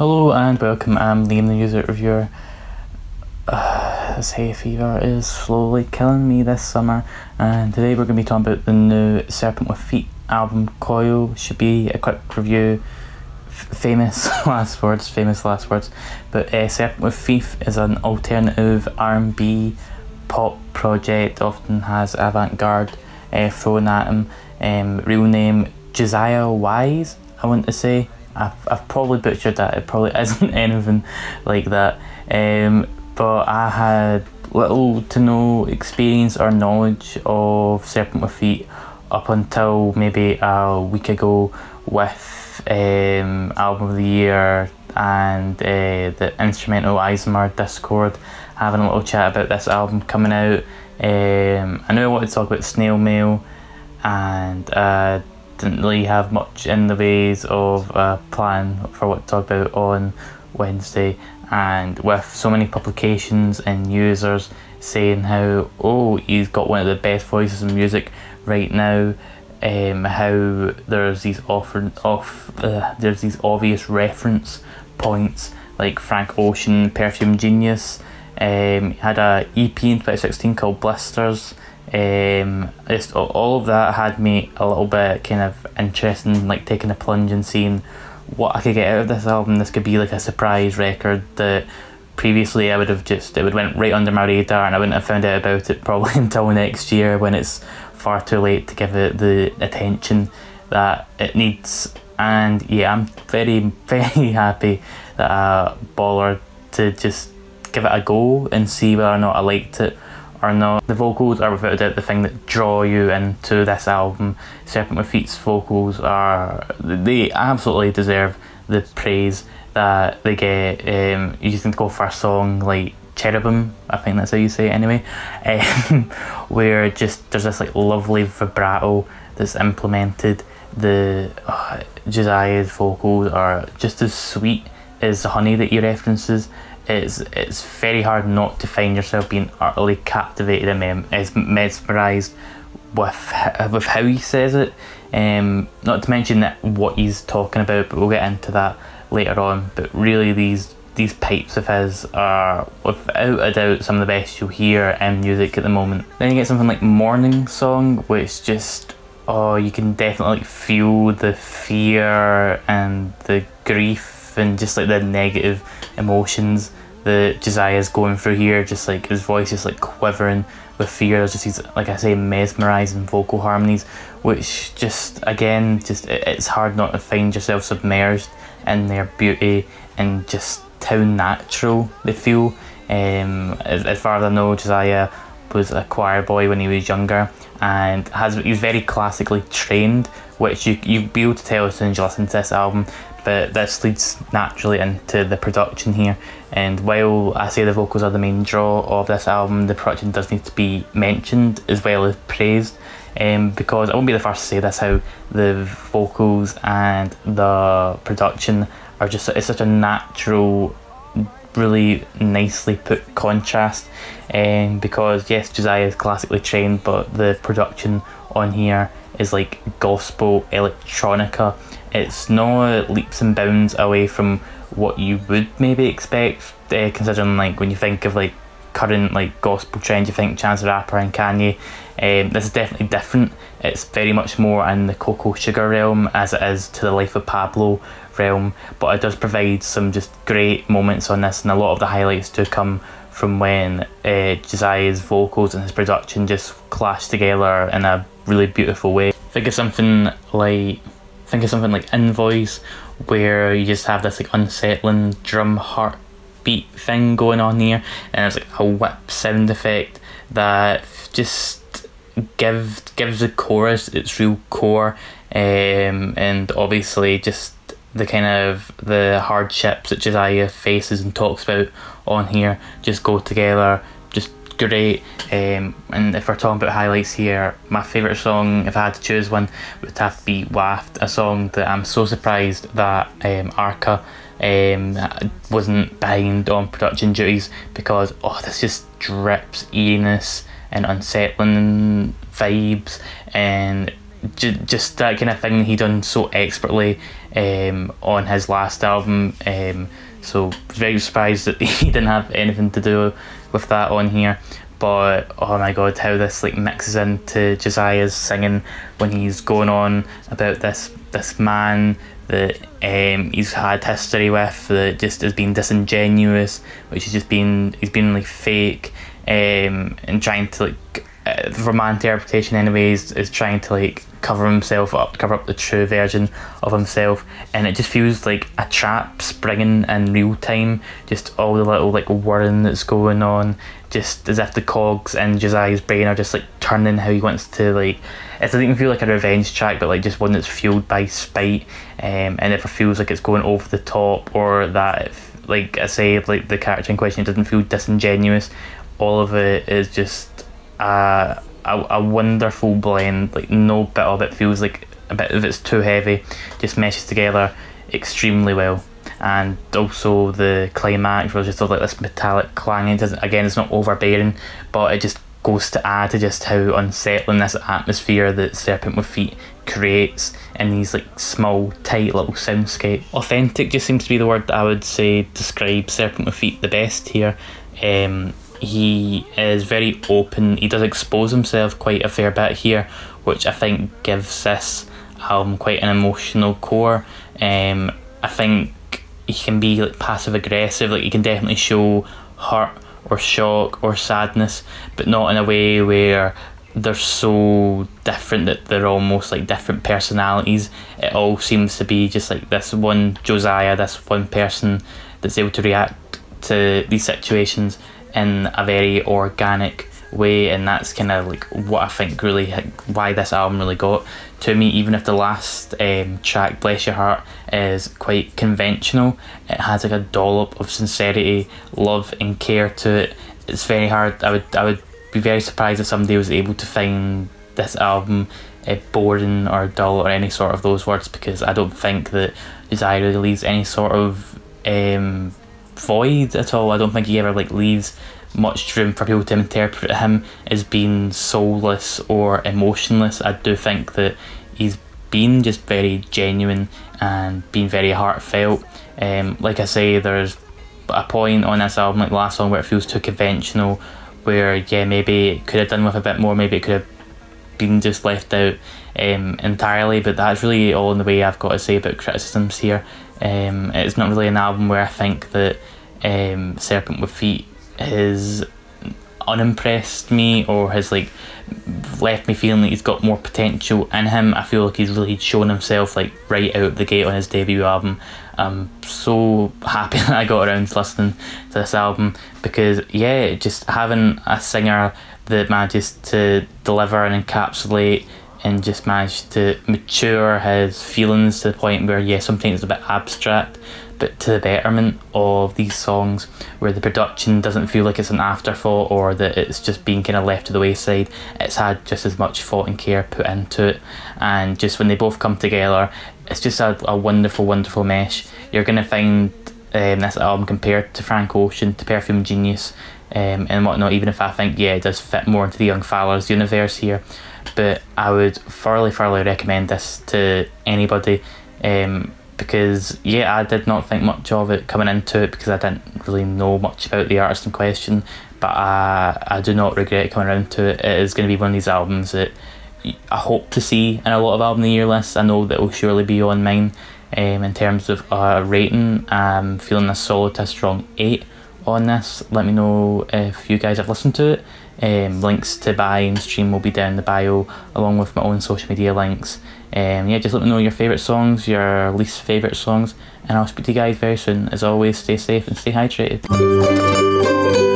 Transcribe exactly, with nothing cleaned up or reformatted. Hello and welcome, I'm Liam the Music Reviewer. Uh, this hay fever is slowly killing me this summer, and today we're going to be talking about the new Serpent With Feet album, Coil. Should be a quick review. F famous last words, famous last words. But uh, Serpent With Feet is an alternative R and B pop project, often has avant-garde uh, thrown at him. Um, real name Josiah Wise, I want to say. I've, I've probably butchered that, it probably isn't anything like that, um, but I had little to no experience or knowledge of Serpent With Feet up until maybe a week ago with um, Album of the Year and uh, the Instrumental Eismer Discord, having a little chat about this album coming out. Um, I knew I wanted to talk about Snail Mail, and uh, didn't really have much in the ways of a plan for what to talk about on Wednesday, and with so many publications and users saying how, oh, he's got one of the best voices in music right now, um, how there's these off, off uh, there's these obvious reference points like Frank Ocean, Perfume Genius. Um, had a E P in twenty sixteen called Blisters. Um, just all of that had me a little bit kind of interested in like taking a plunge and seeing what I could get out of this album. This could be like a surprise record that previously I would have just, it would went right under my radar and I wouldn't have found out about it probably until next year, when it's far too late to give it the attention that it needs. And yeah, I'm very, very happy that I bothered to just give it a go and see whether or not I liked it or not. The vocals are without a doubt the thing that draw you into this album. Serpent With Feet's vocals are, they absolutely deserve the praise that they get. Um, you can go for a song like Cherubim, I think that's how you say it anyway, um, where just there's this like lovely vibrato that's implemented. The uh, Josiah's vocals are just as sweet as the honey that he references. It's, it's very hard not to find yourself being utterly captivated and mesmerised with, with how he says it. Um, not to mention that what he's talking about, but we'll get into that later on. But really, these these pipes of his are without a doubt some of the best you'll hear in music at the moment. Then you get something like Mourning Song, which just, oh, you can definitely like feel the fear and the grief and just like the negative emotions that Josiah's going through here. Just like his voice is like quivering with fear. There's just these, like I say, mesmerising vocal harmonies, which just again, just it, it's hard not to find yourself submerged in their beauty and just how natural they feel. Um, as, as far as I know, Josiah was a choir boy when he was younger, and has he was very classically trained, which you you'll be able to tell as soon as you listen to this album. But this leads naturally into the production here, and while I say the vocals are the main draw of this album, the production does need to be mentioned as well as praised, um, because I won't be the first to say this, how the vocals and the production are just, it's such a natural, really nicely put contrast, um, because yes, Josiah is classically trained, but the production on here is like gospel electronica. It's not leaps and bounds away from what you would maybe expect, uh, considering like when you think of like current like gospel trends, you think Chance the Rapper and Kanye. Um, this is definitely different. It's very much more in the Cocoa Sugar realm as it is to the Life of Pablo realm, but it does provide some just great moments on this, and a lot of the highlights do come from when uh, Josiah's vocals and his production just clash together in a really beautiful way. Think of something like Think of something like Invoice, where you just have this like unsettling drum heartbeat thing going on here, and it's like a whip sound effect that just gives gives the chorus its real core, um, and obviously just the kind of the hardships that Josiah faces and talks about on here just go together, just great. Um, and if we're talking about highlights here, my favourite song, if I had to choose one, would have to be Waft, a song that I'm so surprised that um, Arca um, wasn't behind on production duties, because oh, this just drips eeriness and unsettling vibes, and j just that kind of thing he done so expertly um, on his last album. Um, so very surprised that he didn't have anything to do with that on here. But oh my god, how this like mixes into Josiah's singing when he's going on about this this man that um, he's had history with, that just has been disingenuous, which has just been he's been like fake, um, and trying to like, uh, from my interpretation anyways, is trying to like cover himself up, cover up the true version of himself, and it just feels like a trap springing in real time. Just all the little like whirring that's going on, just as if the cogs in Josiah's brain are just like turning how he wants to like. It doesn't even feel like a revenge track, but like just one that's fueled by spite, um, and never feels like it's going over the top, or that if, like I say, like the character in question, it doesn't feel disingenuous. All of it is just a a, a wonderful blend. Like no bit of it feels like a bit of it's too heavy. Just meshes together extremely well. And also the climax was just like this metallic clanging. It doesn't, again, it's not overbearing, but it just goes to add to just how unsettling this atmosphere that Serpent With Feet creates in these like small, tight little soundscape. Authentic just seems to be the word that I would say describes Serpent With Feet the best here. Um, he is very open. He does expose himself quite a fair bit here, which I think gives this album quite an emotional core. Um, I think he can be like passive aggressive, like he can definitely show hurt or shock or sadness, but not in a way where they're so different that they're almost like different personalities. It all seems to be just like this one Josiah, this one person that's able to react to these situations in a very organic way, and that's kind of like what I think really like, why this album really got to me. Even if the last um, track, Bless Your Heart, is quite conventional, it has like a dollop of sincerity, love and care to it. It's very hard. I would I would be very surprised if somebody was able to find this album uh, boring or dull or any sort of those words, because I don't think that Josiah really leaves any sort of um, void at all. I don't think he ever like leaves much room for people to interpret him as being soulless or emotionless. I do think that he's been just very genuine and been very heartfelt. Um, like I say, there's a point on this album, like the last song, where it feels too conventional, where yeah, maybe it could have done with a bit more, maybe it could have been just left out um, entirely, but that's really all in the way I've got to say about criticisms here. Um, it's not really an album where I think that um, Serpent With Feet has unimpressed me or has like left me feeling like he's got more potential in him. I feel like he's really shown himself like right out the gate on his debut album. I'm so happy that I got around to listening to this album, because yeah, just having a singer that manages to deliver and encapsulate and just managed to mature his feelings to the point where yeah, sometimes it's a bit abstract, but to the betterment of these songs, where the production doesn't feel like it's an afterthought or that it's just being kind of left to the wayside. It's had just as much thought and care put into it, and just when they both come together, it's just a, a wonderful, wonderful mesh. You're going to find um, this album compared to Frank Ocean, to Perfume Genius, um, and whatnot, even if I think, yeah, it does fit more into the Young Fathers universe here. But I would thoroughly, thoroughly recommend this to anybody, um, because yeah, I did not think much of it coming into it, because I didn't really know much about the artist in question, but I, I do not regret coming around to it. It is going to be one of these albums that I hope to see in a lot of album of the year lists. I know that it will surely be on mine um, in terms of uh, rating. I'm feeling a solid to a strong eight on this. Let me know if you guys have listened to it. Um, links to buy and stream will be down in the bio, along with my own social media links. Um, yeah, just let me know your favourite songs, your least favourite songs, and I'll speak to you guys very soon. As always, stay safe and stay hydrated.